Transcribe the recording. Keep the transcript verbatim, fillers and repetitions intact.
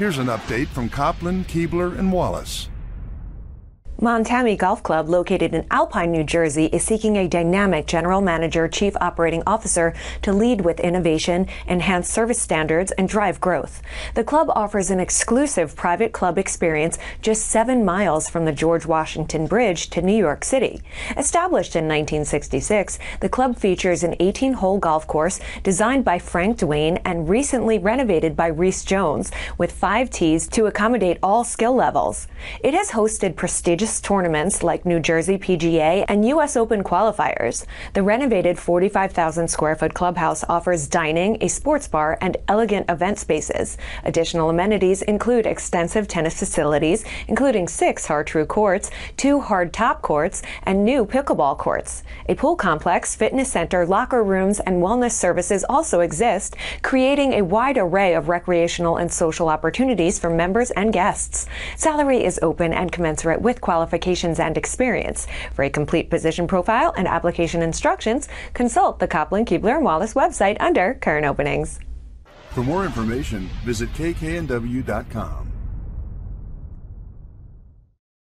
Here's an update from Kopplin, Kuebler, and Wallace. Montammy Golf Club, located in Alpine, New Jersey, is seeking a dynamic general manager, chief operating officer to lead with innovation, enhance service standards, and drive growth. The club offers an exclusive private club experience just seven miles from the George Washington Bridge to New York City. Established in nineteen sixty-six, the club features an eighteen hole golf course designed by Frank Duane and recently renovated by Rees Jones, with five tees to accommodate all skill levels. It has hosted prestigious tournaments like New Jersey P G A and U S Open qualifiers. The renovated forty-five thousand square foot clubhouse offers dining, a sports bar, and elegant event spaces. Additional amenities include extensive tennis facilities, including six hard-true courts, two hard-top courts, and new pickleball courts. A pool complex, fitness center, locker rooms, and wellness services also exist, creating a wide array of recreational and social opportunities for members and guests. Salary is open and commensurate with qualifications. qualifications and experience. For a complete position profile and application instructions, consult the Kopplin, Kuebler, and Wallace website under Current Openings. For more information, visit k k n w dot com.